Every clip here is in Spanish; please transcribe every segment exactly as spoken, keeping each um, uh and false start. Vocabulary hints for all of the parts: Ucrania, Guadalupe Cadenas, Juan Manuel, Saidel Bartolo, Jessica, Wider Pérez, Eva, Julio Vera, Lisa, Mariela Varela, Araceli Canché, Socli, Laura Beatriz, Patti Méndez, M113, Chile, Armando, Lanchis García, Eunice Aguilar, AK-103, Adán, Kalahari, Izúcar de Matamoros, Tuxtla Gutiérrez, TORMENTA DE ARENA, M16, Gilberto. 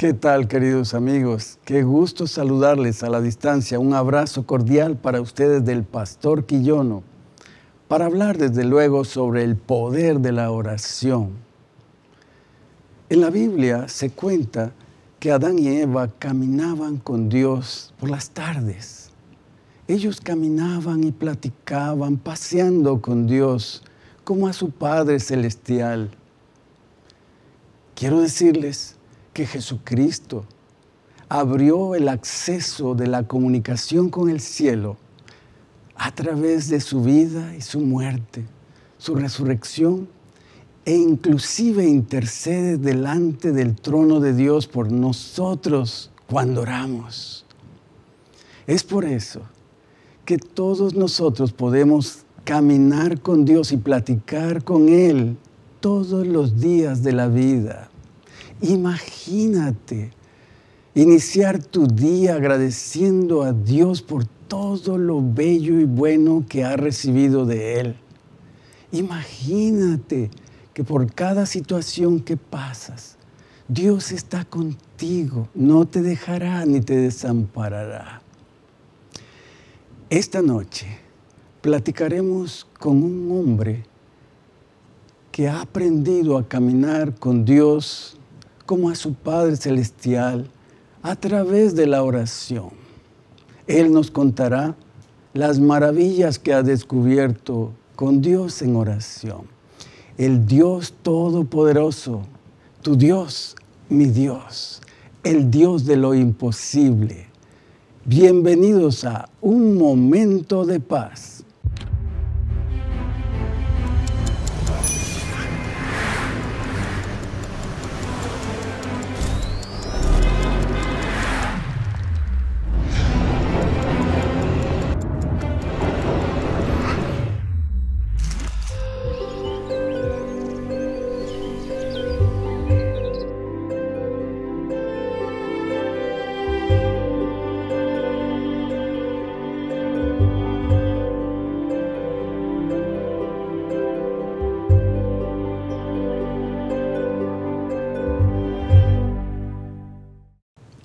¿Qué tal, queridos amigos? Qué gusto saludarles a la distancia. Un abrazo cordial para ustedes del Pastor Quiyono, para hablar desde luego sobre el poder de la oración. En la Biblia se cuenta que Adán y Eva caminaban con Dios por las tardes. Ellos caminaban y platicaban, paseando con Dios, como a su Padre Celestial. Quiero decirles que Jesucristo abrió el acceso de la comunicación con el cielo a través de su vida y su muerte, su resurrección, e inclusive intercede delante del trono de Dios por nosotros cuando oramos. Es por eso que todos nosotros podemos caminar con Dios y platicar con Él todos los días de la vida. Imagínate iniciar tu día agradeciendo a Dios por todo lo bello y bueno que has recibido de Él. Imagínate que por cada situación que pasas, Dios está contigo, no te dejará ni te desamparará. Esta noche platicaremos con un hombre que ha aprendido a caminar con Dios como a su Padre Celestial, a través de la oración. Él nos contará las maravillas que ha descubierto con Dios en oración. El Dios Todopoderoso, tu Dios, mi Dios, el Dios de lo imposible. Bienvenidos a Un Momento de Paz.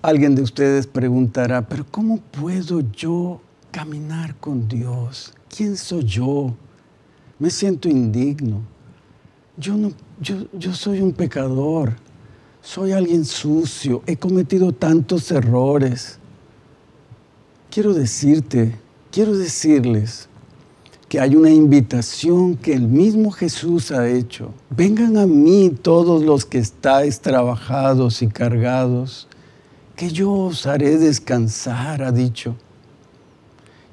Alguien de ustedes preguntará, ¿pero cómo puedo yo caminar con Dios? ¿Quién soy yo? Me siento indigno. Yo, no, yo, yo soy un pecador. Soy alguien sucio. He cometido tantos errores. Quiero decirte, quiero decirles que hay una invitación que el mismo Jesús ha hecho. Vengan a mí todos los que estáis trabajados y cargados, que yo os haré descansar, ha dicho.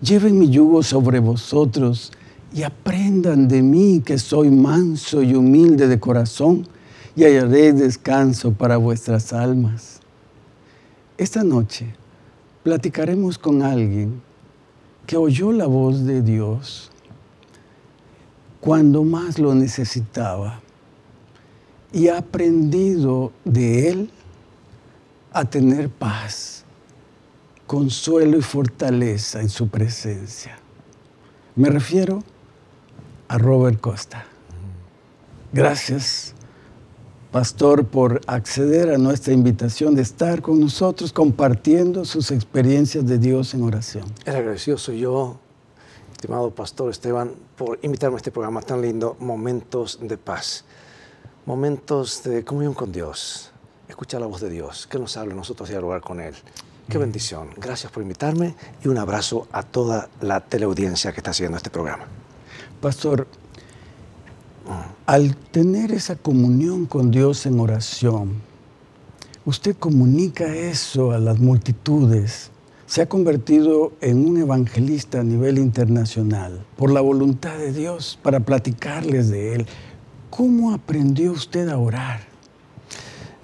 Lleven mi yugo sobre vosotros y aprendan de mí, que soy manso y humilde de corazón, y hallaré descanso para vuestras almas. Esta noche platicaremos con alguien que oyó la voz de Dios cuando más lo necesitaba y ha aprendido de Él a tener paz, consuelo y fortaleza en su presencia. Me refiero a Robert Costa. Gracias, pastor, por acceder a nuestra invitación de estar con nosotros compartiendo sus experiencias de Dios en oración. El agradecido soy yo, estimado pastor Esteban, por invitarme a este programa tan lindo, Momentos de Paz, momentos de comunión con Dios. Escuchar la voz de Dios, que nos hable nosotros y dialogar con Él. Qué bendición. Gracias por invitarme y un abrazo a toda la teleaudiencia que está siguiendo este programa. Pastor, al tener esa comunión con Dios en oración, usted comunica eso a las multitudes. Se ha convertido en un evangelista a nivel internacional por la voluntad de Dios para platicarles de Él. ¿Cómo aprendió usted a orar?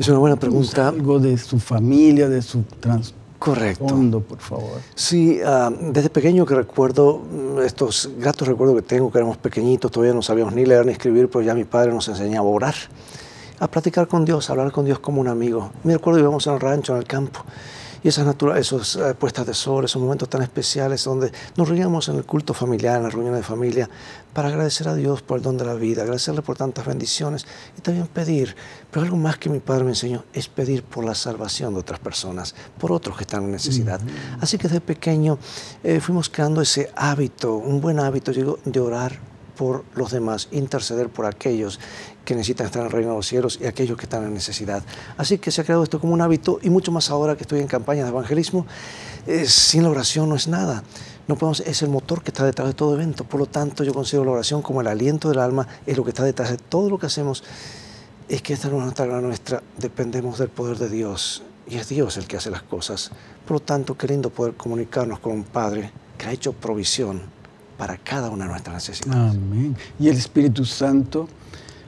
Es una buena pregunta. Algo de su familia, de su trasfondo. Correcto, por favor. Sí, uh, desde pequeño que recuerdo, estos gratos recuerdos que tengo, que éramos pequeñitos, todavía no sabíamos ni leer ni escribir, pero ya mi padre nos enseñaba a orar, a platicar con Dios, a hablar con Dios como un amigo. Me recuerdo que íbamos al rancho, en el campo, Y esas, esas uh, puestas de sol, esos momentos tan especiales donde nos reuníamos en el culto familiar, en las reuniones de familia, para agradecer a Dios por el don de la vida, agradecerle por tantas bendiciones y también pedir. Pero algo más que mi padre me enseñó es pedir por la salvación de otras personas, por otros que están en necesidad. Mm-hmm. Así que desde pequeño eh, fuimos creando ese hábito, un buen hábito, digo, de orar por los demás, interceder por aquellos que necesitan estar en el reino de los cielos y aquellos que están en necesidad. Así que se ha creado esto como un hábito, y mucho más ahora que estoy en campañas de evangelismo. Eh, sin la oración no es nada. No podemos, es el motor que está detrás de todo evento. Por lo tanto, yo considero la oración como el aliento del alma, es lo que está detrás de todo lo que hacemos. Es que esta no es nuestra gran nuestra, dependemos del poder de Dios, y es Dios el que hace las cosas. Por lo tanto, qué lindo poder comunicarnos con un Padre que ha hecho provisión para cada una de nuestras necesidades. Amén. Y el Espíritu Santo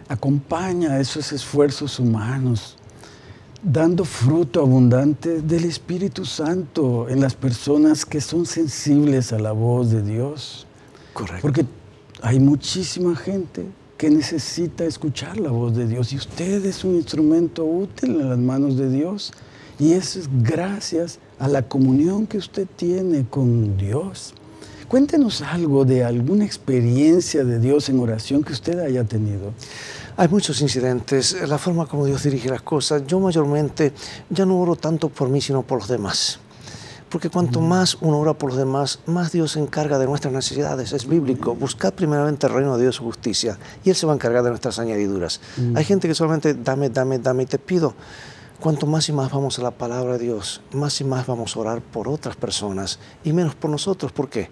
acompaña esos esfuerzos humanos, dando fruto abundante del Espíritu Santo en las personas que son sensibles a la voz de Dios. Correcto. Porque hay muchísima gente que necesita escuchar la voz de Dios, y usted es un instrumento útil en las manos de Dios, y eso es gracias a la comunión que usted tiene con Dios. Cuéntenos algo de alguna experiencia de Dios en oración que usted haya tenido. Hay muchos incidentes, la forma como Dios dirige las cosas. Yo mayormente ya no oro tanto por mí, sino por los demás. Porque cuanto más uno ora por los demás, más Dios se encarga de nuestras necesidades. Es bíblico. Buscad primeramente el reino de Dios y su justicia, y Él se va a encargar de nuestras añadiduras. Mm. Hay gente que solamente dame, dame, dame y te pido. Cuanto más y más vamos a la palabra de Dios, más y más vamos a orar por otras personas y menos por nosotros. ¿Por qué?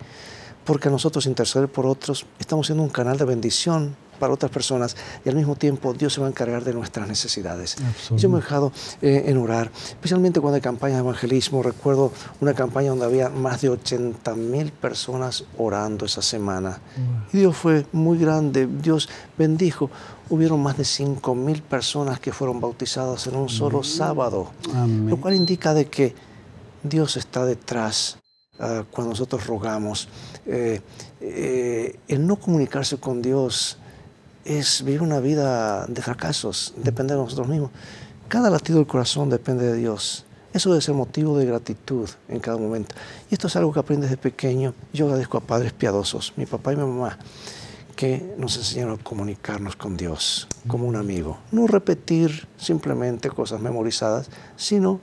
Porque nosotros interceder por otros, estamos siendo un canal de bendición para otras personas, y al mismo tiempo Dios se va a encargar de nuestras necesidades. Yo me he dejado eh, en orar, especialmente cuando hay campañas de evangelismo. Recuerdo una campaña donde había más de ochenta mil personas orando esa semana. Wow. Y Dios fue muy grande, Dios bendijo. Hubieron más de cinco mil personas que fueron bautizadas en un solo sábado. Amén. Lo cual indica de que Dios está detrás uh, cuando nosotros rogamos. Eh, eh, el no comunicarse con Dios es vivir una vida de fracasos, depende de nosotros mismos. Cada latido del corazón depende de Dios. Eso debe ser motivo de gratitud en cada momento. Y esto es algo que aprendí desde pequeño. Yo agradezco a padres piadosos, mi papá y mi mamá, que nos enseñaron a comunicarnos con Dios como un amigo. No repetir simplemente cosas memorizadas, sino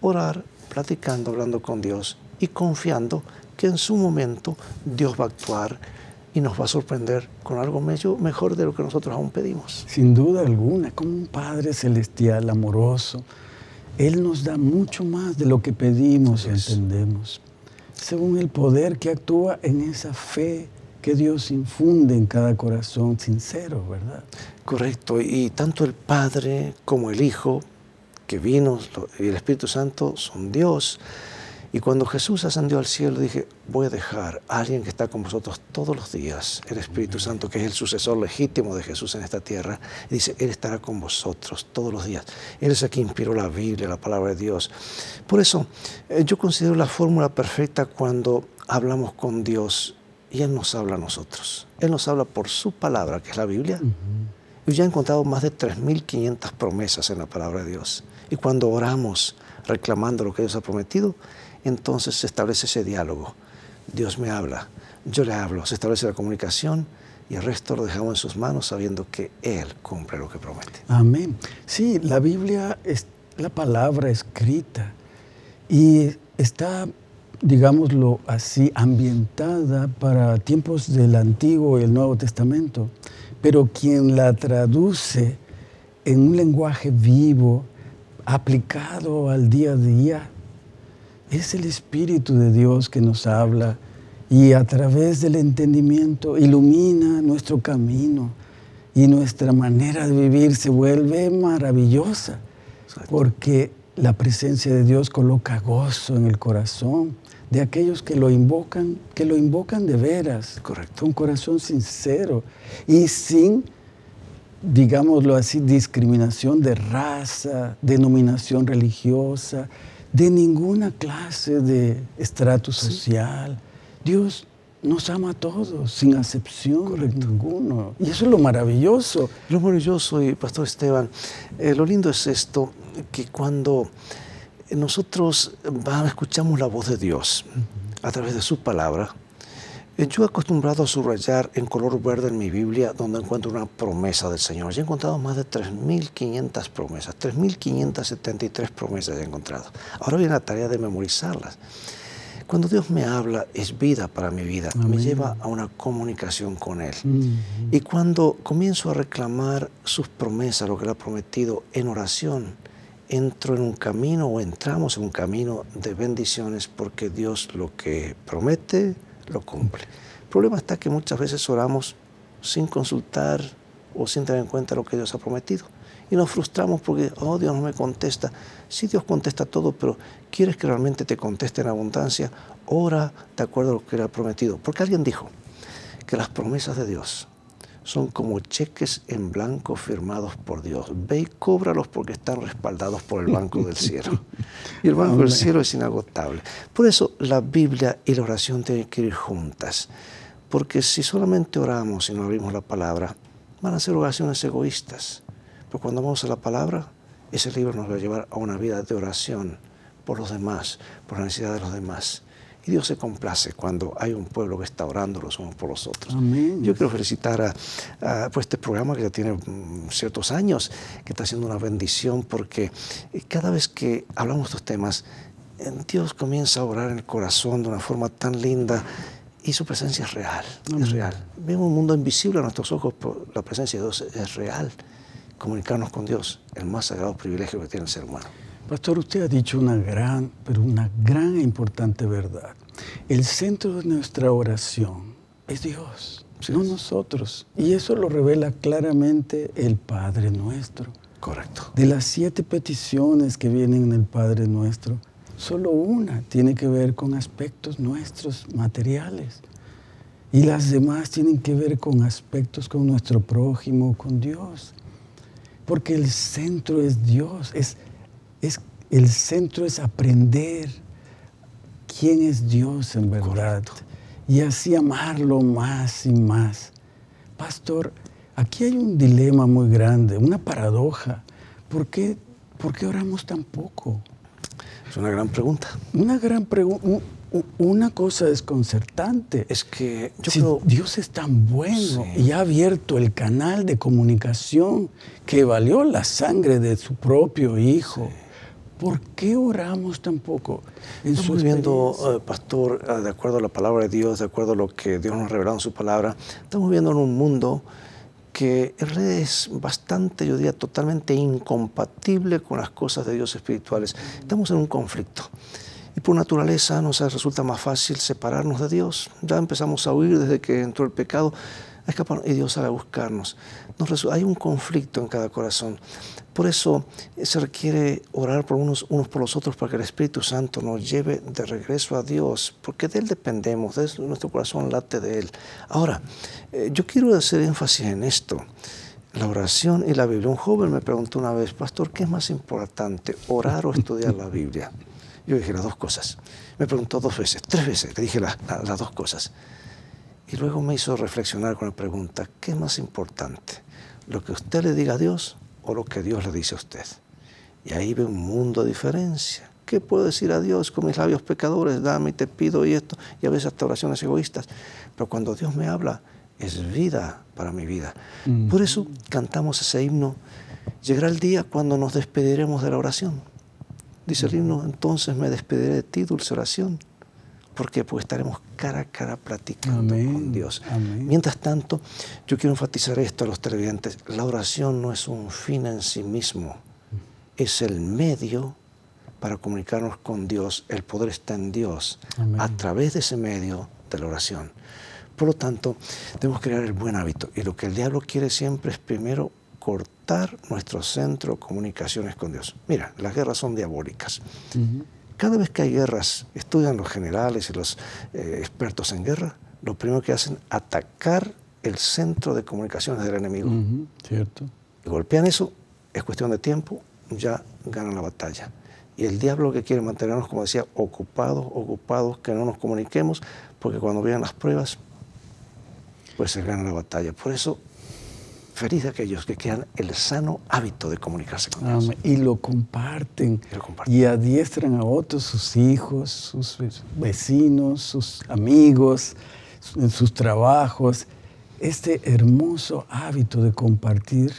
orar, platicando, hablando con Dios y confiando que en su momento Dios va a actuar y nos va a sorprender con algo mejor de lo que nosotros aún pedimos. Sin duda alguna, como un Padre celestial amoroso, Él nos da mucho más de lo que pedimos y entendemos, según el poder que actúa en esa fe que Dios infunde en cada corazón sincero, ¿verdad? Correcto, y tanto el Padre como el Hijo, que vino, y el Espíritu Santo son Dios. Y cuando Jesús ascendió al cielo, dije, voy a dejar a alguien que está con vosotros todos los días, el Espíritu Santo, que es el sucesor legítimo de Jesús en esta tierra. Y dice, Él estará con vosotros todos los días. Él es el que inspiró la Biblia, la palabra de Dios. Por eso, yo considero la fórmula perfecta cuando hablamos con Dios. Y Él nos habla a nosotros. Él nos habla por su palabra, que es la Biblia. Uh-huh. Y yo he encontrado más de tres mil quinientas promesas en la palabra de Dios. Y cuando oramos reclamando lo que Dios ha prometido, entonces se establece ese diálogo. Dios me habla, yo le hablo, se establece la comunicación, y el resto lo dejamos en sus manos sabiendo que Él cumple lo que promete. Amén. Sí, la Biblia es la palabra escrita y está, digámoslo así, ambientada para tiempos del Antiguo y el Nuevo Testamento, pero quien la traduce en un lenguaje vivo, aplicado al día a día, es el Espíritu de Dios que nos habla y a través del entendimiento ilumina nuestro camino, y nuestra manera de vivir se vuelve maravillosa. Exacto. Porque la presencia de Dios coloca gozo en el corazón de aquellos que lo invocan, que lo invocan de veras. Correcto. Un corazón sincero y sin, digámoslo así, discriminación de raza, denominación religiosa, de ninguna clase de estrato social. Sí. Dios nos ama a todos, sin acepción de ninguno. Y eso es lo maravilloso. Lo maravilloso, y Pastor Esteban, eh, lo lindo es esto, que cuando nosotros escuchamos la voz de Dios a través de su palabra. Yo he acostumbrado a subrayar en color verde en mi Biblia donde encuentro una promesa del Señor. Ya he encontrado más de tres mil quinientas promesas, tres mil quinientas setenta y tres promesas he encontrado. Ahora viene la tarea de memorizarlas. Cuando Dios me habla, es vida para mi vida. Amén. Me lleva a una comunicación con Él. Mm-hmm. Y cuando comienzo a reclamar sus promesas, lo que Él ha prometido en oración, entro en un camino o entramos en un camino de bendiciones porque Dios lo que promete, lo cumple. El problema está que muchas veces oramos sin consultar o sin tener en cuenta lo que Dios ha prometido. Y nos frustramos porque, oh, Dios no me contesta. Sí, Dios contesta todo, pero ¿quieres que realmente te conteste en abundancia? Ora de acuerdo a lo que Él ha prometido. Porque alguien dijo que las promesas de Dios son como cheques en blanco firmados por Dios. Ve y cóbralos porque están respaldados por el banco del cielo. Y el banco Hombre. del cielo es inagotable. Por eso la Biblia y la oración tienen que ir juntas. Porque si solamente oramos y no abrimos la palabra, van a ser oraciones egoístas. Pero cuando vamos a la palabra, ese libro nos va a llevar a una vida de oración por los demás, por la necesidad de los demás. Y Dios se complace cuando hay un pueblo que está orando los unos por los otros. Amén. Yo quiero felicitar a, a por este programa que ya tiene ciertos años, que está haciendo una bendición, porque cada vez que hablamos de estos temas, Dios comienza a orar en el corazón de una forma tan linda. Y su presencia es real, Amén. es real. Vemos un mundo invisible a nuestros ojos, pero la presencia de Dios es real. Comunicarnos con Dios, el más sagrado privilegio que tiene el ser humano. Pastor, usted ha dicho una gran, pero una gran e importante verdad. El centro de nuestra oración es Dios, sí, no es. nosotros. Y eso lo revela claramente el Padre Nuestro. Correcto. De las siete peticiones que vienen en el Padre Nuestro, solo una tiene que ver con aspectos nuestros materiales. Y las demás tienen que ver con aspectos con nuestro prójimo, con Dios. Porque el centro es Dios, es, es, el centro es aprender quién es Dios en verdad. Correcto. Y así amarlo más y más. Pastor, aquí hay un dilema muy grande, una paradoja. ¿Por qué, por qué oramos tan poco? Es una gran pregunta. Una gran pregunta. Una cosa desconcertante es que yo si creo... Dios es tan bueno sí. y ha abierto el canal de comunicación que valió la sangre de su propio hijo. Sí. ¿Por qué oramos tan poco? Estamos viviendo, Pastor, de acuerdo a la palabra de Dios, de acuerdo a lo que Dios nos ha revelado en su palabra, estamos viviendo en un mundo que es bastante, yo diría, totalmente incompatible con las cosas de Dios espirituales. Estamos en un conflicto. Y por naturaleza nos resulta más fácil separarnos de Dios. Ya empezamos a huir desde que entró el pecado, a escapar, y Dios sale a buscarnos. Nos hay un conflicto en cada corazón. Por eso se requiere orar por unos, unos por los otros para que el Espíritu Santo nos lleve de regreso a Dios, porque de Él dependemos, de él, nuestro corazón late de Él. Ahora, eh, yo quiero hacer énfasis en esto. La oración y la Biblia. Un joven me preguntó una vez, Pastor, ¿qué es más importante, orar o estudiar la Biblia? Yo dije las dos cosas. Me preguntó dos veces, tres veces, le dije la, la, las dos cosas. Y luego me hizo reflexionar con la pregunta, ¿qué es más importante? ¿Lo que usted le diga a Dios o lo que Dios le dice a usted? Y ahí ve un mundo de diferencia. ¿Qué puedo decir a Dios con mis labios pecadores? Dame y te pido y esto. Y a veces hasta oraciones egoístas. Pero cuando Dios me habla, es vida para mi vida. Mm. Por eso cantamos ese himno. Llegará el día cuando nos despediremos de la oración. Dice el himno, entonces me despediré de ti, dulce oración, porque pues estaremos cara a cara platicando Amén. con Dios. Amén. Mientras tanto, yo quiero enfatizar esto a los televidentes. La oración no es un fin en sí mismo, es el medio para comunicarnos con Dios. El poder está en Dios Amén. a través de ese medio de la oración. Por lo tanto, debemos crear el buen hábito. Y lo que el diablo quiere siempre es primero cortar nuestro centro de comunicaciones con Dios. Mira, las guerras son diabólicas. Uh-huh. Cada vez que hay guerras, estudian los generales y los eh, expertos en guerra, lo primero que hacen es atacar el centro de comunicaciones del enemigo. Uh-huh. Cierto. Y golpean eso, es cuestión de tiempo, ya ganan la batalla. Y el diablo que quiere mantenernos, como decía, ocupados, ocupados, que no nos comuniquemos, porque cuando vienen las pruebas, pues se gana la batalla. Por eso, feliz de aquellos que quedan el sano hábito de comunicarse con Dios. Amén. Y lo comparten. Y lo comparten. Y adiestran a otros, sus hijos, sus vecinos, sus amigos, en sus trabajos. Este hermoso hábito de compartir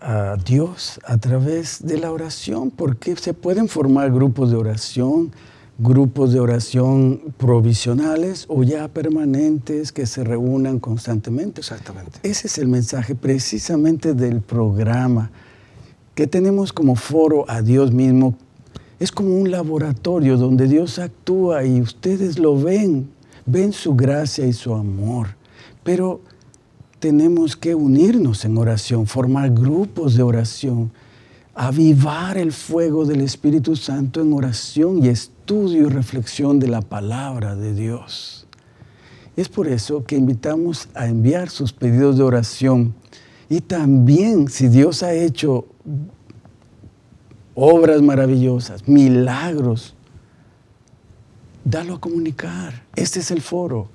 a Dios a través de la oración, porque se pueden formar grupos de oración, grupos de oración provisionales o ya permanentes que se reúnan constantemente. Exactamente. Ese es el mensaje precisamente del programa que tenemos como foro a Dios mismo. Es como un laboratorio donde Dios actúa y ustedes lo ven, ven su gracia y su amor. Pero tenemos que unirnos en oración, formar grupos de oración, avivar el fuego del Espíritu Santo en oración y estudio. estudio y reflexión de la palabra de Dios. Es por eso que invitamos a enviar sus pedidos de oración y también si Dios ha hecho obras maravillosas, milagros, dalo a comunicar. Este es el foro.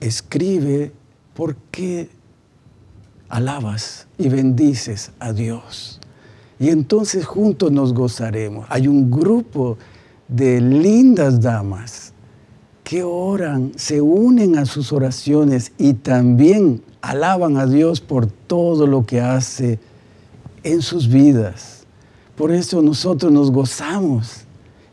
Escribe por qué alabas y bendices a Dios. Y entonces juntos nos gozaremos. Hay un grupo de lindas damas que oran, se unen a sus oraciones y también alaban a Dios por todo lo que hace en sus vidas. Por eso nosotros nos gozamos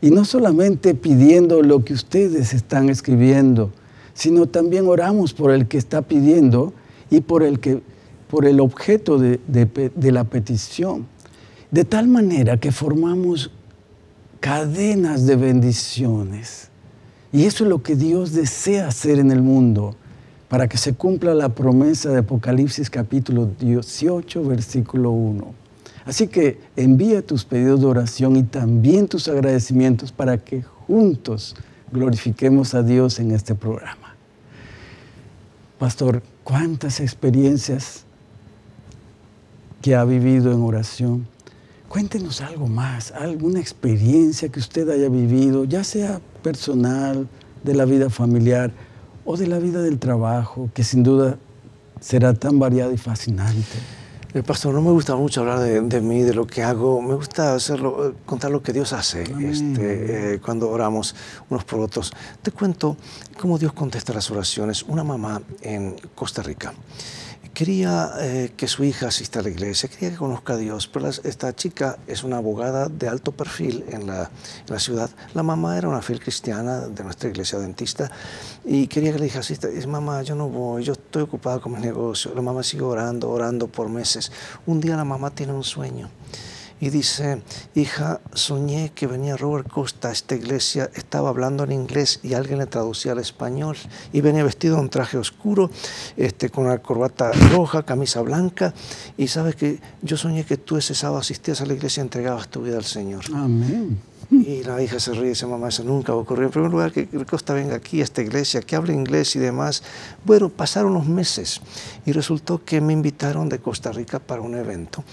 y no solamente pidiendo lo que ustedes están escribiendo, sino también oramos por el que está pidiendo y por el, que, por el objeto de, de, de la petición. De tal manera que formamos cadenas de bendiciones. Y eso es lo que Dios desea hacer en el mundo para que se cumpla la promesa de Apocalipsis capítulo dieciocho, versículo uno. Así que envía tus pedidos de oración y también tus agradecimientos para que juntos glorifiquemos a Dios en este programa. Pastor, ¿cuántas experiencias que ha vivido en oración? Cuéntenos algo más, alguna experiencia que usted haya vivido, ya sea personal, de la vida familiar o de la vida del trabajo, que sin duda será tan variada y fascinante. Eh, pastor, no me gusta mucho hablar de, de mí, de lo que hago. Me gusta hacerlo, contar lo que Dios hace este, eh, cuando oramos unos por otros. Te cuento cómo Dios contesta las oraciones. Una mamá en Costa Rica quería eh, que su hija asista a la iglesia, quería que conozca a Dios, pero las, esta chica es una abogada de alto perfil en la, en la ciudad. La mamá era una fiel cristiana de nuestra iglesia dentista y quería que la hija asista. Dice, mamá, yo no voy, yo estoy ocupada con mi negocio. La mamá sigue orando, orando por meses. Un día la mamá tiene un sueño y dice, hija, soñé que venía Robert Costa a esta iglesia, estaba hablando en inglés y alguien le traducía al español y venía vestido en un traje oscuro, este, con una corbata roja, camisa blanca, y sabes que yo soñé que tú ese sábado asistías a la iglesia y entregabas tu vida al Señor. Amén. Y la hija se ríe y dice, mamá, eso nunca ocurrió. En primer lugar, que Costa venga aquí a esta iglesia, que hable inglés y demás. Bueno, pasaron unos meses y resultó que me invitaron de Costa Rica para un evento.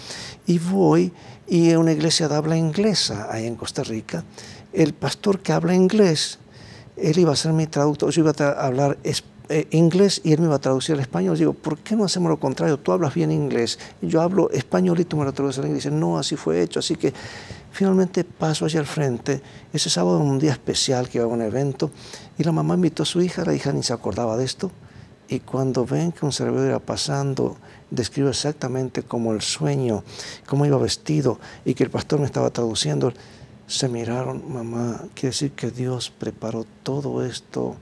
Y voy y en una iglesia de habla inglesa, ahí en Costa Rica, el pastor que habla inglés, él iba a ser mi traductor, yo iba a, tra a hablar español. Eh, inglés y él me iba a traducir al español. Digo, ¿por qué no hacemos lo contrario? Tú hablas bien inglés, yo hablo español y tú me lo traduces al inglés. No, así fue hecho. Así que finalmente paso hacia el frente. Ese sábado era un día especial que iba a un evento y la mamá invitó a su hija, la hija ni se acordaba de esto. Y cuando ven que un servidor iba pasando, describe exactamente como el sueño, cómo iba vestido y que el pastor me estaba traduciendo. Se miraron, mamá, quiere decir que Dios preparó todo esto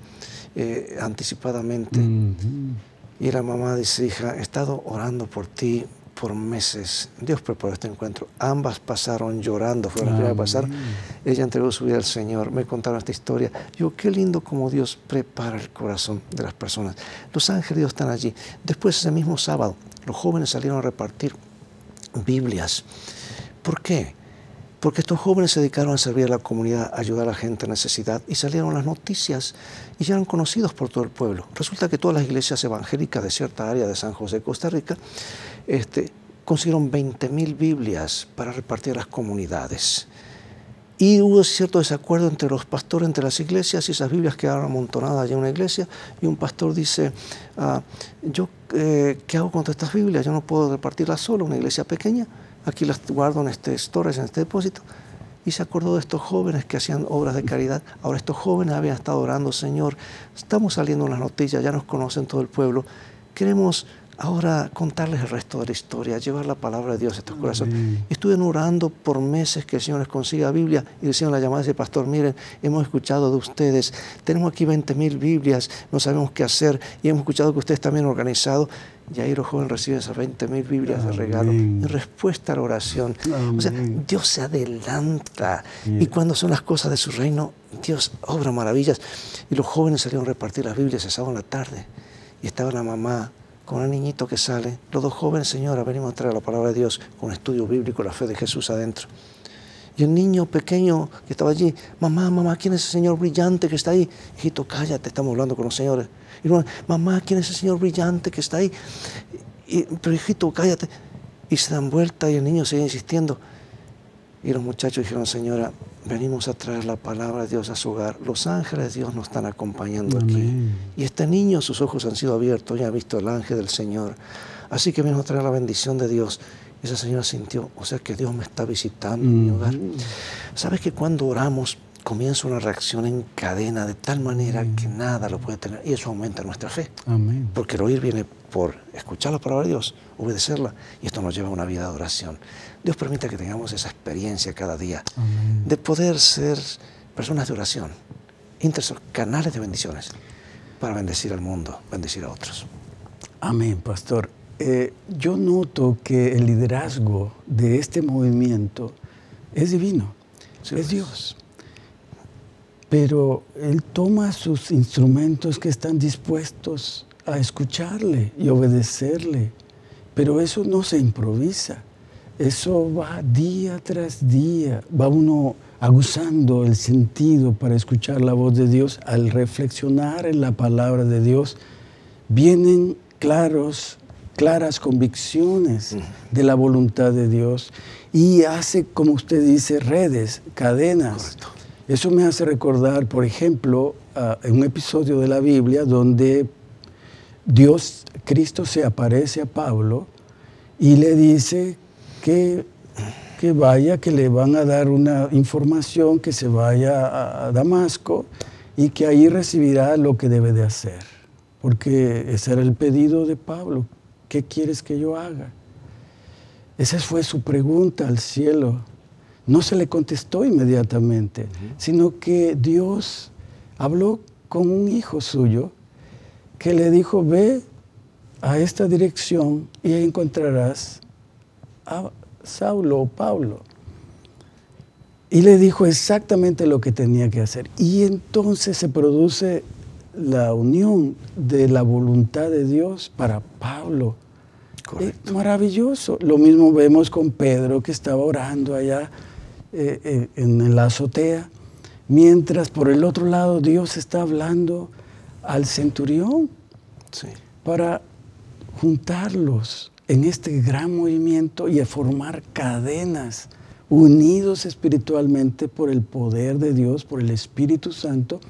Eh, anticipadamente. Uh-huh. Y la mamá dice, hija, he estado orando por ti por meses. Dios preparó este encuentro. Ambas pasaron llorando, fue lo que iba a pasar. Ella entregó su vida al Señor. Me contaron esta historia. Yo, qué lindo como Dios prepara el corazón de las personas. Los ángeles de Dios están allí. Después, ese mismo sábado, los jóvenes salieron a repartir Biblias. ¿Por qué? Porque estos jóvenes se dedicaron a servir a la comunidad, a ayudar a la gente en necesidad, y salieron las noticias y ya eran conocidos por todo el pueblo. Resulta que todas las iglesias evangélicas de cierta área de San José, Costa Rica, este, consiguieron veinte mil Biblias para repartir a las comunidades. Y hubo cierto desacuerdo entre los pastores, entre las iglesias, y esas Biblias quedaron amontonadas allá en una iglesia. Y un pastor dice, ah, yo, eh, ¿qué hago con todas estas Biblias? Yo no puedo repartirlas solo, una iglesia pequeña. Aquí las guardo en este storage, en este depósito. Y se acordó de estos jóvenes que hacían obras de caridad. Ahora estos jóvenes habían estado orando, Señor, estamos saliendo en las noticias, ya nos conocen todo el pueblo. Queremos ahora contarles el resto de la historia, llevar la palabra de Dios a estos corazones. Estuvieron orando por meses que el Señor les consiga Biblia y le hicieron la llamada y dice, pastor, miren, hemos escuchado de ustedes, tenemos aquí veinte mil Biblias, no sabemos qué hacer y hemos escuchado que ustedes también han organizado. Y ahí los jóvenes reciben esas veinte mil Biblias de regalo en respuesta a la oración. Amén. O sea, Dios se adelanta. Yeah. Y cuando son las cosas de su reino, Dios obra maravillas. Y los jóvenes salieron a repartir las Biblias el sábado en la tarde. Y estaba la mamá con el niñito que sale. Los dos jóvenes, señora, venimos a traer la palabra de Dios con un estudio bíblico, la fe de Jesús adentro. Y el niño pequeño que estaba allí, mamá, mamá, ¿quién es ese señor brillante que está ahí? Hijito, cállate, estamos hablando con los señores. Y bueno, mamá, ¿quién es ese señor brillante que está ahí? Y, pero hijito, cállate. Y se dan vuelta y el niño sigue insistiendo. Y los muchachos dijeron, señora, venimos a traer la palabra de Dios a su hogar. Los ángeles de Dios nos están acompañando aquí. Amén. Y este niño, sus ojos han sido abiertos, ya ha visto el ángel del Señor. Así que venimos a traer la bendición de Dios. Esa señora sintió, o sea que Dios me está visitando en mi hogar. ¿Sabes que cuando oramos comienza una reacción en cadena de tal manera que nada lo puede tener? Y eso aumenta nuestra fe. Amén. Porque el oír viene por escuchar la palabra de Dios, obedecerla, y esto nos lleva a una vida de oración. Dios permite que tengamos esa experiencia cada día. Amén. De poder ser personas de oración, intercesores, canales de bendiciones, para bendecir al mundo, bendecir a otros. Amén, pastor. Eh, yo noto que el liderazgo de este movimiento es divino, sí, es Dios. Pero Él toma sus instrumentos que están dispuestos a escucharle y obedecerle. Pero eso no se improvisa. Eso va día tras día. Va uno aguzando el sentido para escuchar la voz de Dios. Al reflexionar en la palabra de Dios, vienen claros claras convicciones de la voluntad de Dios y hace, como usted dice, redes, cadenas. Correcto. Eso me hace recordar, por ejemplo, uh, un episodio de la Biblia donde Dios, Cristo se aparece a Pablo y le dice que, que vaya, que le van a dar una información, que se vaya a, a Damasco y que ahí recibirá lo que debe de hacer. Porque ese era el pedido de Pablo. ¿Qué quieres que yo haga? Esa fue su pregunta al cielo. No se le contestó inmediatamente, uh-huh. sino que Dios habló con un hijo suyo que le dijo, ve a esta dirección y encontrarás a Saulo o Pablo. Y le dijo exactamente lo que tenía que hacer. Y entonces se produce la unión de la voluntad de Dios para Pablo. Correcto. Es maravilloso. Lo mismo vemos con Pedro, que estaba orando allá eh, eh, en la azotea, mientras por el otro lado Dios está hablando al centurión, sí, para juntarlos en este gran movimiento y a formar cadenas, unidos espiritualmente por el poder de Dios, por el Espíritu Santo,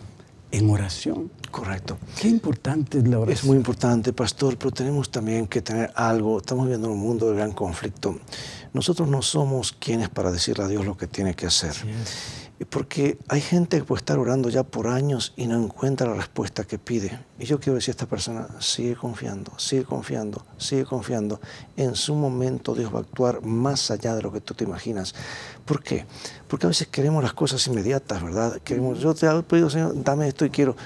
en oración. Correcto. Qué importante es la oración. Es muy importante, pastor, pero tenemos también que tener algo. Estamos viviendo un mundo de gran conflicto. Nosotros no somos quienes para decirle a Dios lo que tiene que hacer. Porque hay gente que puede estar orando ya por años y no encuentra la respuesta que pide. Y yo quiero decir a esta persona, sigue confiando, sigue confiando, sigue confiando. En su momento Dios va a actuar más allá de lo que tú te imaginas. ¿Por qué? Porque a veces queremos las cosas inmediatas, ¿verdad? Queremos, yo te he pedido, Señor, dame esto y quiero.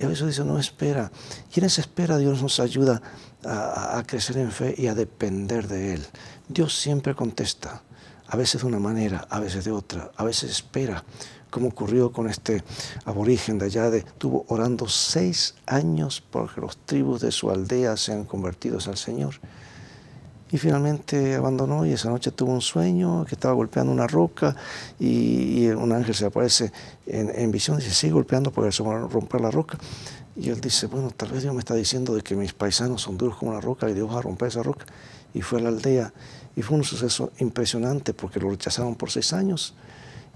Y a veces dice, no, espera. Y en esa espera Dios nos ayuda a, a crecer en fe y a depender de Él. Dios siempre contesta, a veces de una manera, a veces de otra, a veces espera, como ocurrió con este aborigen de allá, de, estuvo orando seis años porque los tribus de su aldea sean convertidos al Señor. Y finalmente abandonó y esa noche tuvo un sueño que estaba golpeando una roca y, y un ángel se aparece en, en visión y dice, sigue golpeando porque se va a romper la roca. Y él dice, bueno, tal vez Dios me está diciendo de que mis paisanos son duros como una roca y Dios va a romper esa roca. Y fue a la aldea y fue un suceso impresionante porque lo rechazaron por seis años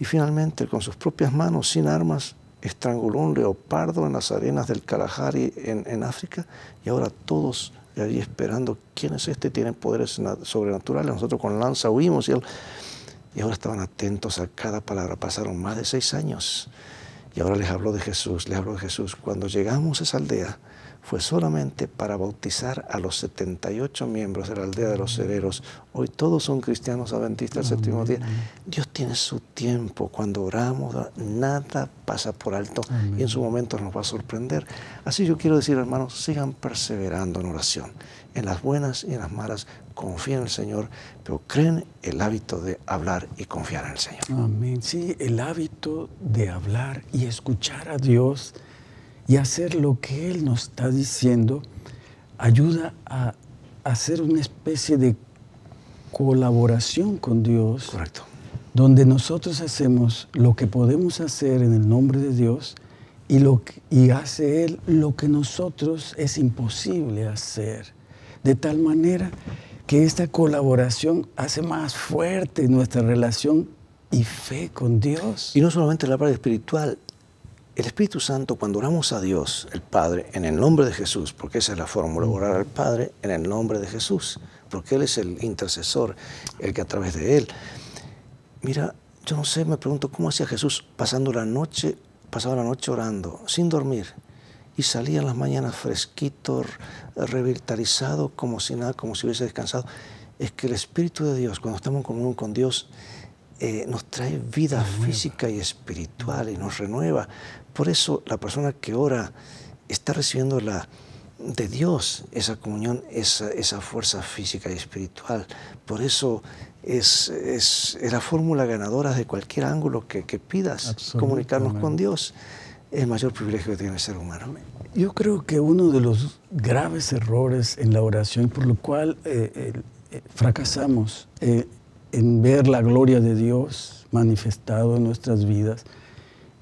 y finalmente con sus propias manos, sin armas, estranguló un leopardo en las arenas del Kalahari en, en África, y ahora todos allí esperando quién es este, tienen poderes sobrenaturales, nosotros con lanza huimos y, él, y ahora estaban atentos a cada palabra. Pasaron más de seis años y ahora les habló de Jesús, les habló de Jesús. Cuando llegamos a esa aldea fue solamente para bautizar a los setenta y ocho miembros de la aldea de los cereros. Hoy todos son cristianos adventistas del séptimo día. Dios tiene su tiempo. Cuando oramos, nada pasa por alto. Amén. Y en su momento nos va a sorprender. Así yo quiero decir, hermanos, sigan perseverando en oración. En las buenas y en las malas, confíen en el Señor, pero creen el hábito de hablar y confiar en el Señor. Amén. Sí, el hábito de hablar y escuchar a Dios y hacer lo que Él nos está diciendo ayuda a hacer una especie de colaboración con Dios. Correcto. Donde nosotros hacemos lo que podemos hacer en el nombre de Dios y, lo que, y hace Él lo que nosotros es imposible hacer. De tal manera que esta colaboración hace más fuerte nuestra relación y fe con Dios. Y no solamente la parte espiritual. El Espíritu Santo, cuando oramos a Dios, el Padre, en el nombre de Jesús, porque esa es la fórmula, orar al Padre en el nombre de Jesús, porque Él es el intercesor, el que a través de Él. Mira, yo no sé, me pregunto, ¿cómo hacía Jesús pasando la noche, pasaba la noche orando, sin dormir? Y salía en las mañanas fresquito, revitalizado, como si nada, como si hubiese descansado. Es que el Espíritu de Dios, cuando estamos en comunión con Dios, eh, nos trae vida física y espiritual y nos renueva. Por eso la persona que ora está recibiendo la, de Dios esa comunión, esa, esa fuerza física y espiritual. Por eso es, es, es la fórmula ganadora de cualquier ángulo que, que pidas, comunicarnos con Dios. Es el mayor privilegio que tiene el ser humano. Yo creo que uno de los graves errores en la oración, por lo cual eh, eh, fracasamos eh, en ver la gloria de Dios manifestado en nuestras vidas,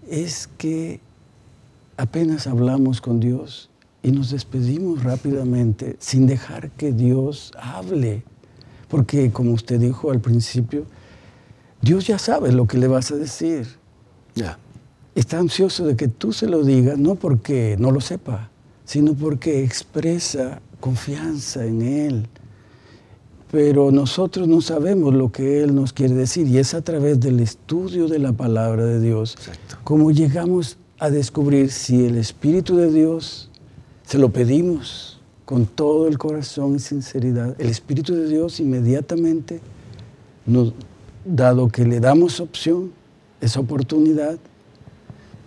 es que apenas hablamos con Dios y nos despedimos rápidamente sin dejar que Dios hable. Porque, como usted dijo al principio, Dios ya sabe lo que le vas a decir. Ya. Está ansioso de que tú se lo digas, no porque no lo sepa, sino porque expresa confianza en Él. Pero nosotros no sabemos lo que Él nos quiere decir, y es a través del estudio de la palabra de Dios. Exacto. Como llegamos a descubrir si el Espíritu de Dios se lo pedimos con todo el corazón y sinceridad. El Espíritu de Dios inmediatamente, nos, dado que le damos opción, esa oportunidad,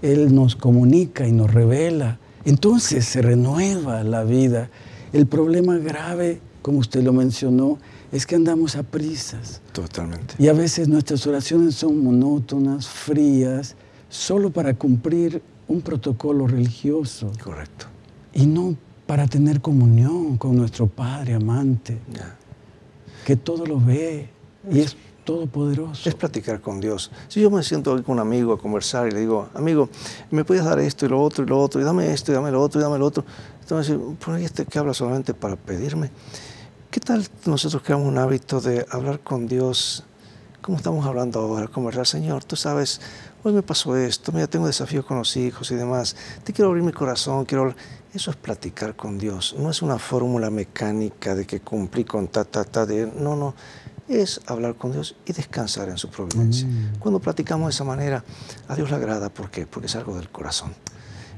Él nos comunica y nos revela. Entonces se renueva la vida. El problema grave, como usted lo mencionó, es que andamos a prisas. Totalmente. Y a veces nuestras oraciones son monótonas, frías, solo para cumplir un protocolo religioso. Correcto. Y no para tener comunión con nuestro Padre amante, yeah, que todo lo ve y es todopoderoso. Es platicar con Dios. Si yo me siento aquí con un amigo a conversar y le digo, amigo, ¿me puedes dar esto y lo otro y lo otro? Y dame esto y dame lo otro y dame lo otro. Entonces, ¿por ahí este que habla solamente para pedirme? ¿Qué tal nosotros creamos un hábito de hablar con Dios? ¿Cómo estamos hablando ahora? Conversar, Señor, tú sabes, hoy me pasó esto, mira, tengo desafíos con los hijos y demás. Te quiero abrir mi corazón, quiero hablar. Eso es platicar con Dios. No es una fórmula mecánica de que cumplí con ta, ta, ta. De... No, no. Es hablar con Dios y descansar en su providencia. Mm. Cuando platicamos de esa manera, a Dios le agrada. ¿Por qué? Porque es algo del corazón.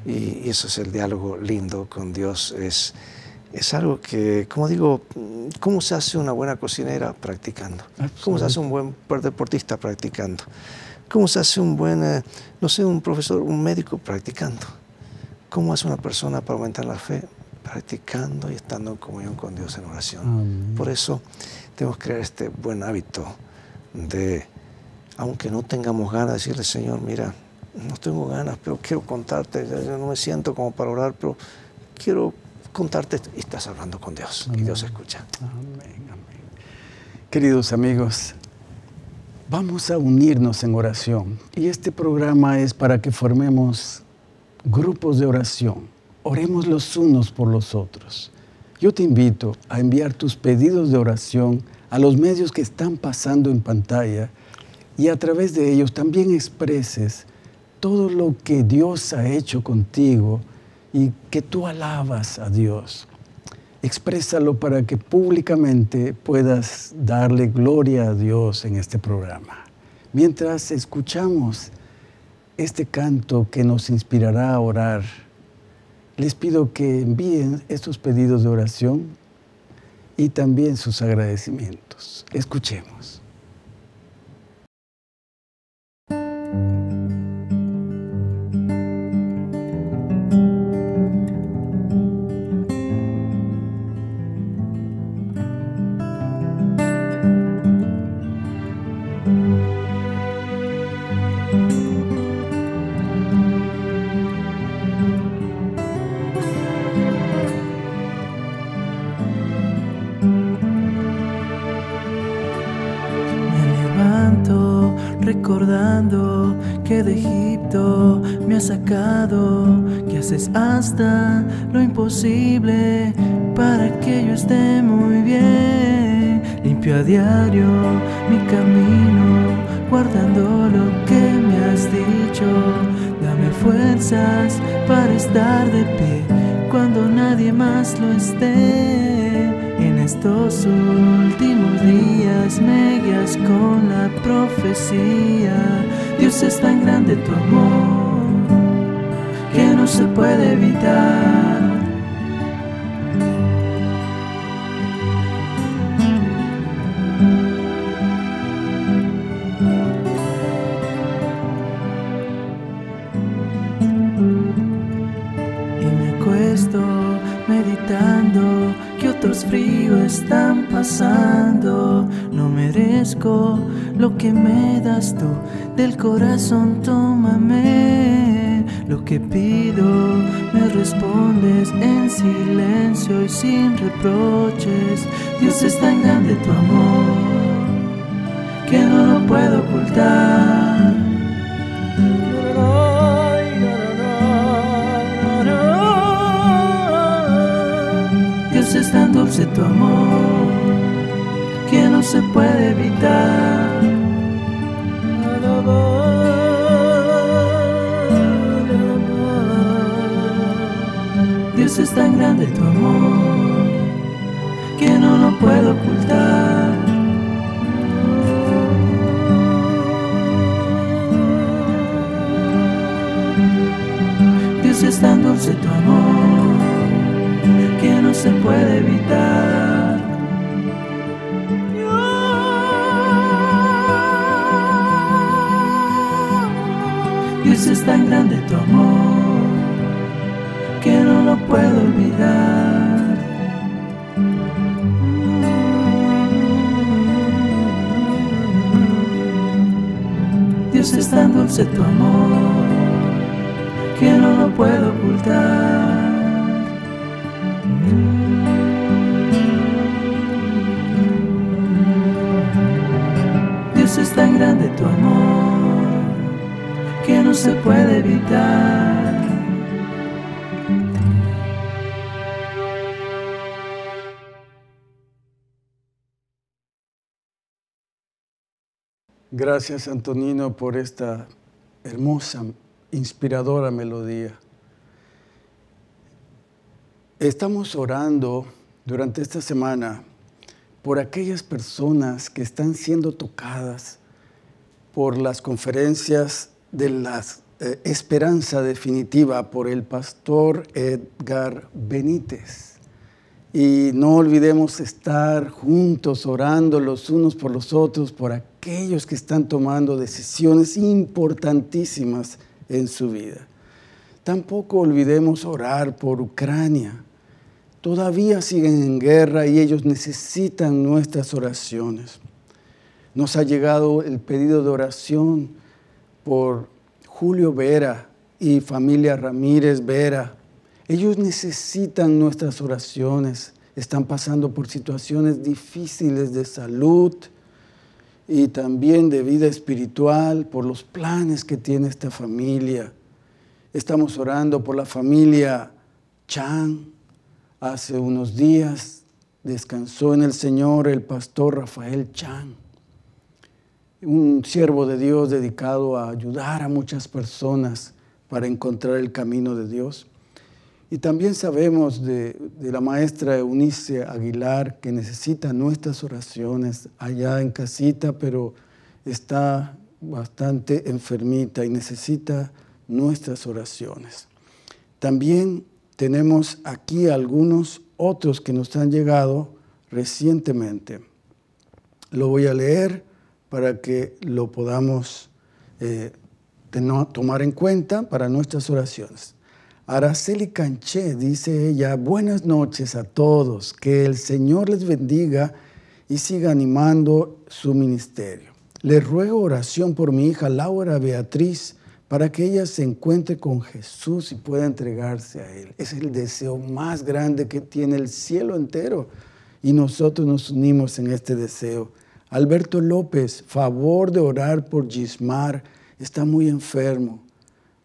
Y, y eso es el diálogo lindo con Dios. Es, es algo que, como digo, ¿cómo se hace una buena cocinera? Practicando. Absolutely. ¿Cómo se hace un buen deportista? Practicando. ¿Cómo se hace un buen, eh, no sé, un profesor, un médico? Practicando. ¿Cómo hace una persona para aumentar la fe? Practicando y estando en comunión con Dios en oración. Mm. Por eso tenemos que crear este buen hábito de, aunque no tengamos ganas, decirle, Señor, mira, no tengo ganas, pero quiero contarte, yo no me siento como para orar, pero quiero contarte. Y estás hablando con Dios, amén, y Dios escucha. Amén, amén. Queridos amigos, vamos a unirnos en oración. Y este programa es para que formemos grupos de oración. Oremos los unos por los otros. Yo te invito a enviar tus pedidos de oración a los medios que están pasando en pantalla y a través de ellos también expreses todo lo que Dios ha hecho contigo y que tú alabas a Dios. Exprésalo para que públicamente puedas darle gloria a Dios en este programa. Mientras escuchamos este canto que nos inspirará a orar, les pido que envíen estos pedidos de oración y también sus agradecimientos. Escuchemos. Recordando que de Egipto me has sacado, que haces hasta lo imposible para que yo esté muy bien. Limpio a diario mi camino, guardando lo que me has dicho. Dame fuerzas para estar de pie cuando nadie más lo esté. En estos últimos días me guías con la profecía. Dios, es tan grande tu amor que no se puede evitar. Y me acuesto meditando que otros fríos están pasando. No merezco lo que me das tú, del corazón tómame. Lo que pido me respondes en silencio y sin reproches. Dios, es tan grande tu amor que no lo puedo ocultar. Es tan dulce tu amor que no se puede evitar. Dios, es tan grande tu amor que no lo puedo ocultar. Dios, es tan dulce tu amor que no se puede evitar. Dios, es tan grande tu amor que no lo puedo olvidar. Dios, es tan dulce tu amor que no lo puedo ocultar. Dios, es tan grande tu amor que no se puede evitar. Gracias, Antonino, por esta hermosa, inspiradora melodía. Estamos orando durante esta semana por aquellas personas que están siendo tocadas por las conferencias de la eh, Esperanza Definitiva por el pastor Edgar Benítez. Y no olvidemos estar juntos orando los unos por los otros, por aquellos que están tomando decisiones importantísimas en su vida. Tampoco olvidemos orar por Ucrania. Todavía siguen en guerra y ellos necesitan nuestras oraciones. Nos ha llegado el pedido de oración por Julio Vera y familia Ramírez Vera. Ellos necesitan nuestras oraciones. Están pasando por situaciones difíciles de salud y también de vida espiritual, por los planes que tiene esta familia. Estamos orando por la familia Chan. Hace unos días descansó en el Señor el pastor Rafael Chan. un siervo de Dios dedicado a ayudar a muchas personas para encontrar el camino de Dios. Y también sabemos de, de la maestra Eunice Aguilar, que necesita nuestras oraciones allá en casita, pero está bastante enfermita y necesita nuestras oraciones. También tenemos aquí algunos otros que nos han llegado recientemente. Lo voy a leer para que lo podamos eh, tomar en cuenta para nuestras oraciones. Araceli Canché, dice ella, buenas noches a todos, que el Señor les bendiga y siga animando su ministerio. Les ruego oración por mi hija Laura Beatriz, para que ella se encuentre con Jesús y pueda entregarse a Él. Es el deseo más grande que tiene el cielo entero y nosotros nos unimos en este deseo. Alberto López, favor de orar por Gismar, está muy enfermo.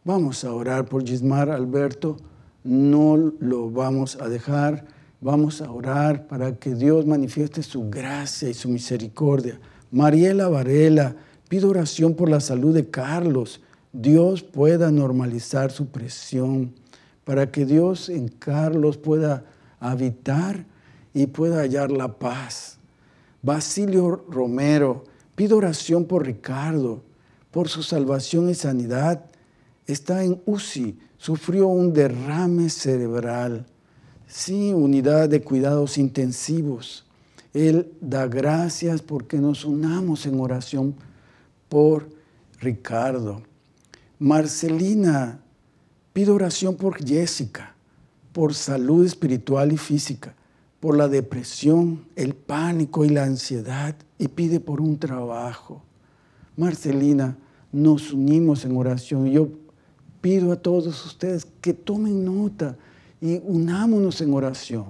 Vamos a orar por Gismar, Alberto, no lo vamos a dejar. Vamos a orar para que Dios manifieste su gracia y su misericordia. Mariela Varela, pido oración por la salud de Carlos. Dios pueda normalizar su presión, para que Dios en Carlos pueda habitar y pueda hallar la paz. Basilio Romero, pido oración por Ricardo, por su salvación y sanidad. Está en U C I, sufrió un derrame cerebral. Sí, unidad de cuidados intensivos. Él da gracias porque nos unamos en oración por Ricardo. Marcelina, pido oración por Jessica, por salud espiritual y física, por la depresión, el pánico y la ansiedad, y pide por un trabajo. Marcelina, nos unimos en oración. Yo pido a todos ustedes que tomen nota y unámonos en oración.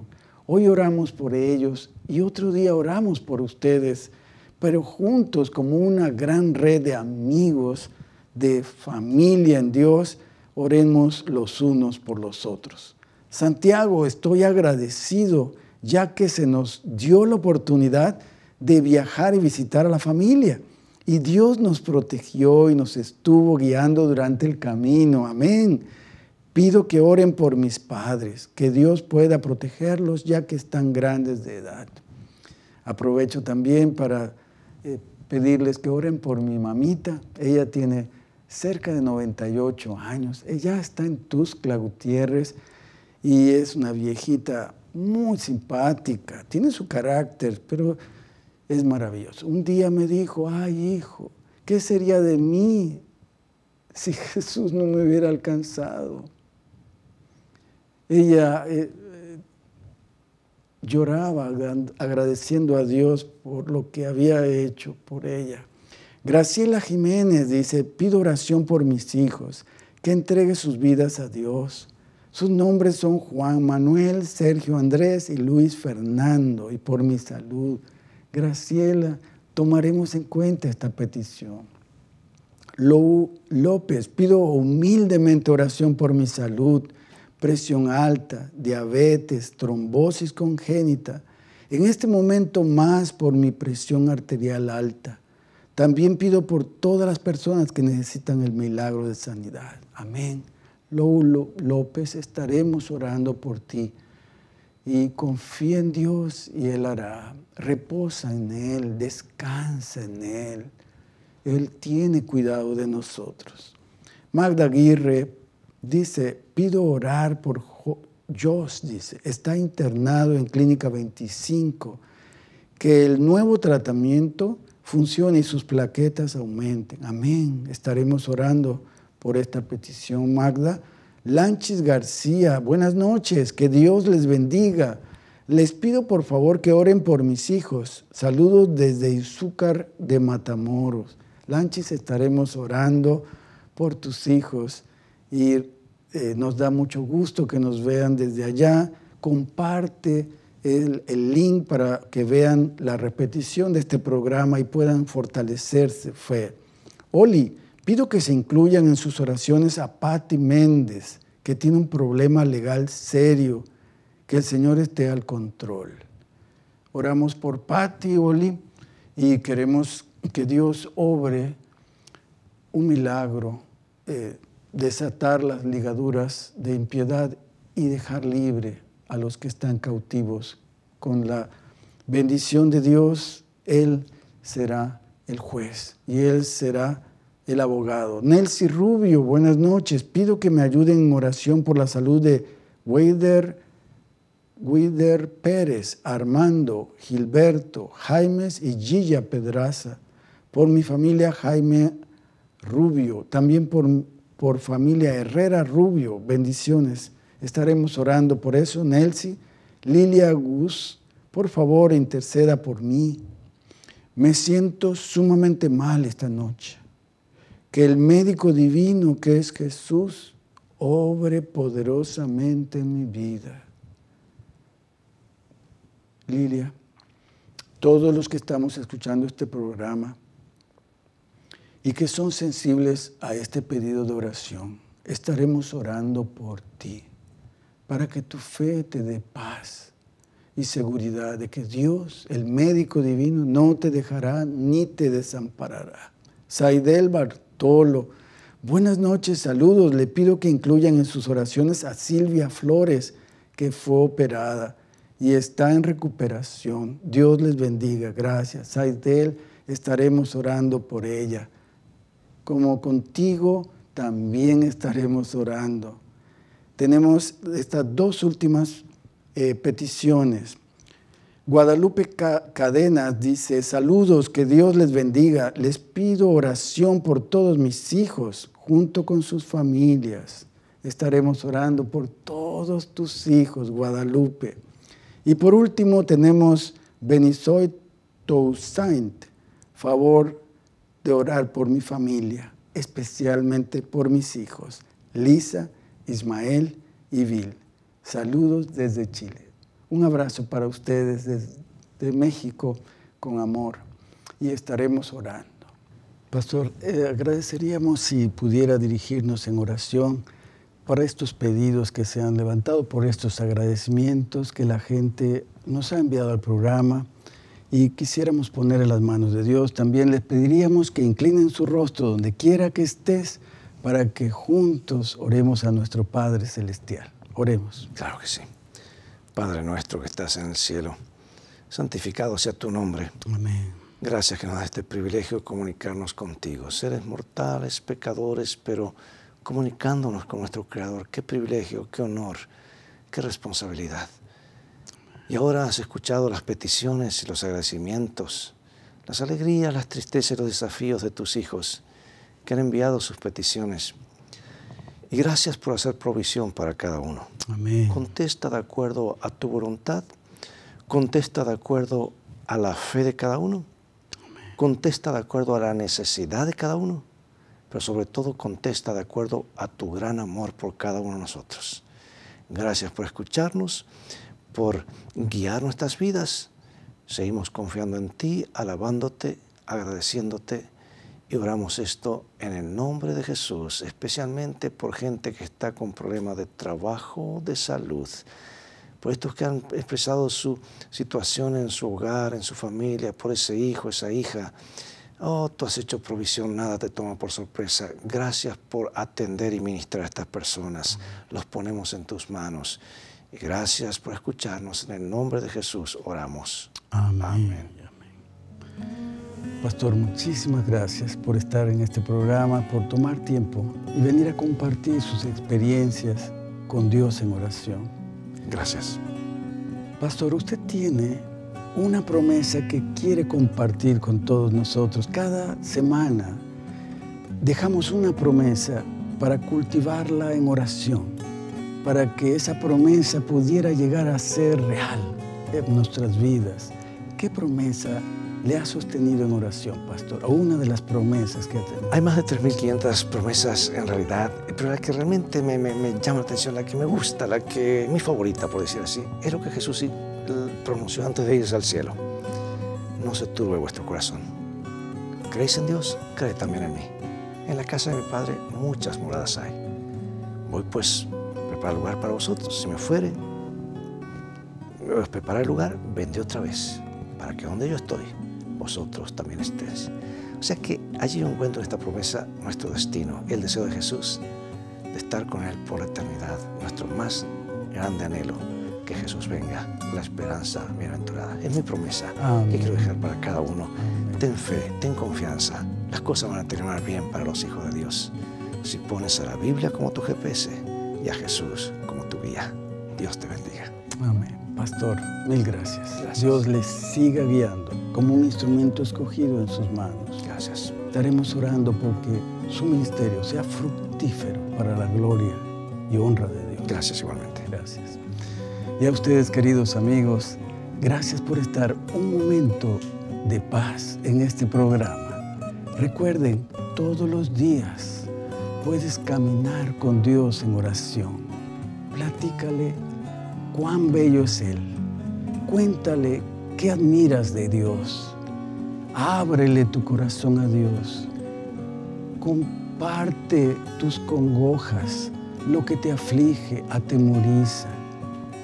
Hoy oramos por ellos y otro día oramos por ustedes, pero juntos como una gran red de amigos, de familia en Dios, oremos los unos por los otros. Santiago, estoy agradecido ya que se nos dio la oportunidad de viajar y visitar a la familia. Y Dios nos protegió y nos estuvo guiando durante el camino. Amén. Pido que oren por mis padres, que Dios pueda protegerlos ya que están grandes de edad. Aprovecho también para eh, pedirles que oren por mi mamita. Ella tiene cerca de noventa y ocho años. Ella está en Tuxtla Gutiérrez y es una viejita muy simpática. Tiene su carácter, pero es maravilloso. Un día me dijo, ay, hijo, ¿qué sería de mí si Jesús no me hubiera alcanzado? Ella eh, eh, lloraba agradeciendo a Dios por lo que había hecho por ella. Graciela Jiménez dice, pido oración por mis hijos, que entregue sus vidas a Dios. Sus nombres son Juan Manuel, Sergio Andrés y Luis Fernando, y por mi salud. Graciela, tomaremos en cuenta esta petición. Lolo López, pido humildemente oración por mi salud, presión alta, diabetes, trombosis congénita. En este momento más por mi presión arterial alta. También pido por todas las personas que necesitan el milagro de sanidad. Amén. Lolo López, estaremos orando por ti. Y confía en Dios y Él hará. Reposa en Él, descansa en Él. Él tiene cuidado de nosotros. Magda Aguirre dice, pido orar por Jos, dice, está internado en Clínica veinticinco, que el nuevo tratamiento funcione y sus plaquetas aumenten. Amén. Estaremos orando por esta petición, Magda. Lanchis García, buenas noches, que Dios les bendiga. Les pido por favor que oren por mis hijos. Saludos desde Izúcar de Matamoros. Lanchis, estaremos orando por tus hijos y eh, nos da mucho gusto que nos vean desde allá. Comparte el, el link para que vean la repetición de este programa y puedan fortalecerse fe. Oli, pido que se incluyan en sus oraciones a Patti Méndez, que tiene un problema legal serio, que el Señor esté al control. Oramos por Patti, Oli, y queremos que Dios obre un milagro, eh, desatar las ligaduras de impiedad y dejar libre a los que están cautivos. Con la bendición de Dios, Él será el juez y Él será el abogado. Nelcy Rubio, buenas noches. Pido que me ayuden en oración por la salud de Wider, Wider Pérez, Armando, Gilberto, Jaimes y Gilla Pedraza. Por mi familia Jaime Rubio, también por, por familia Herrera Rubio. Bendiciones. Estaremos orando por eso, Nelcy. Lilia Gus, por favor, interceda por mí. Me siento sumamente mal esta noche. Que el médico divino que es Jesús obre poderosamente en mi vida. Lilia, todos los que estamos escuchando este programa y que son sensibles a este pedido de oración, estaremos orando por ti, para que tu fe te dé paz y seguridad de que Dios, el médico divino, no te dejará ni te desamparará. Saidel Bartolo, buenas noches, saludos. Le pido que incluyan en sus oraciones a Silvia Flores, que fue operada y está en recuperación. Dios les bendiga, gracias. Saidel, estaremos orando por ella. Como contigo, también estaremos orando. Tenemos estas dos últimas eh, peticiones. Guadalupe Ca- Cadenas dice, saludos, que Dios les bendiga. Les pido oración por todos mis hijos, junto con sus familias. Estaremos orando por todos tus hijos, Guadalupe. Y por último tenemos Benisoy Toussaint, favor de orar por mi familia, especialmente por mis hijos, Lisa, Ismael y Vil. Saludos desde Chile. Un abrazo para ustedes desde México con amor y estaremos orando. Pastor, eh, agradeceríamos si pudiera dirigirnos en oración para estos pedidos que se han levantado, por estos agradecimientos que la gente nos ha enviado al programa y quisiéramos poner en las manos de Dios. También les pediríamos que inclinen su rostro donde quiera que estés, para que juntos oremos a nuestro Padre Celestial. Oremos. Claro que sí. Padre nuestro que estás en el cielo, santificado sea tu nombre. Amén. Gracias que nos das este privilegio de comunicarnos contigo. Seres mortales, pecadores, pero comunicándonos con nuestro Creador. Qué privilegio, qué honor, qué responsabilidad. Y ahora has escuchado las peticiones y los agradecimientos, las alegrías, las tristezas y los desafíos de tus hijos, que han enviado sus peticiones. Y gracias por hacer provisión para cada uno. Amén. Contesta de acuerdo a tu voluntad. Contesta de acuerdo a la fe de cada uno. Amén. Contesta de acuerdo a la necesidad de cada uno. Pero sobre todo contesta de acuerdo a tu gran amor por cada uno de nosotros. Gracias por escucharnos, por guiar nuestras vidas. Seguimos confiando en ti, alabándote, agradeciéndote. Y oramos esto en el nombre de Jesús, especialmente por gente que está con problemas de trabajo, de salud, por estos que han expresado su situación en su hogar, en su familia, por ese hijo, esa hija. Oh, tú has hecho provisión, nada te toma por sorpresa. Gracias por atender y ministrar a estas personas. Los ponemos en tus manos. Y gracias por escucharnos. En el nombre de Jesús oramos. Amén. Amén. Pastor, muchísimas gracias por estar en este programa, por tomar tiempo y venir a compartir sus experiencias con Dios en oración. Gracias. Pastor, usted tiene una promesa que quiere compartir con todos nosotros. Cada semana dejamos una promesa para cultivarla en oración, para que esa promesa pudiera llegar a ser real en nuestras vidas. ¿Qué promesa le ha sostenido en oración, pastor, a una de las promesas que ha tenido? Hay más de tres mil quinientas promesas en realidad, pero la que realmente me, me, me llama la atención, la que me gusta, la que mi favorita, por decir así, es lo que Jesús pronunció antes de irse al cielo. No se turbe vuestro corazón. ¿Creéis en Dios? Creed también en mí. En la casa de mi Padre muchas moradas hay. Voy pues a preparar lugar para vosotros. Si me fuere, me voy a preparar el lugar, vendré otra vez, para que donde yo estoy, vosotros también estéis. O sea que allí yo encuentro en esta promesa nuestro destino, el deseo de Jesús de estar con Él por la eternidad, nuestro más grande anhelo, que Jesús venga, la esperanza bienaventurada. Es mi promesa Amén. Que quiero dejar para cada uno. Ten fe, ten confianza, las cosas van a terminar bien para los hijos de Dios. Si pones a la Biblia como tu G P S y a Jesús como tu guía, Dios te bendiga. Amén. Pastor, mil gracias. gracias. Dios les siga guiando como un instrumento escogido en sus manos. Gracias. Estaremos orando porque su ministerio sea fructífero para la gloria y honra de Dios. Gracias igualmente. Gracias. Y a ustedes, queridos amigos, gracias por estar un momento de paz en este programa. Recuerden, todos los días puedes caminar con Dios en oración. Platícale cuán bello es Él. Cuéntale qué admiras de Dios. Ábrele tu corazón a Dios. Comparte tus congojas, lo que te aflige, atemoriza.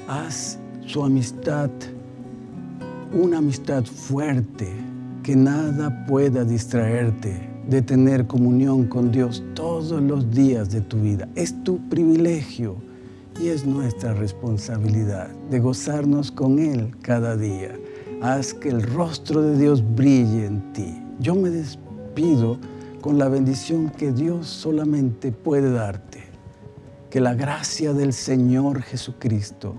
Haz su amistad, una amistad fuerte, que nada pueda distraerte de tener comunión con Dios todos los días de tu vida. Es tu privilegio y es nuestra responsabilidad de gozarnos con Él cada día. Haz que el rostro de Dios brille en ti. Yo me despido con la bendición que Dios solamente puede darte. Que la gracia del Señor Jesucristo,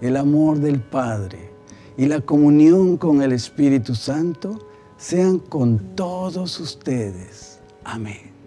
el amor del Padre y la comunión con el Espíritu Santo sean con todos ustedes. Amén.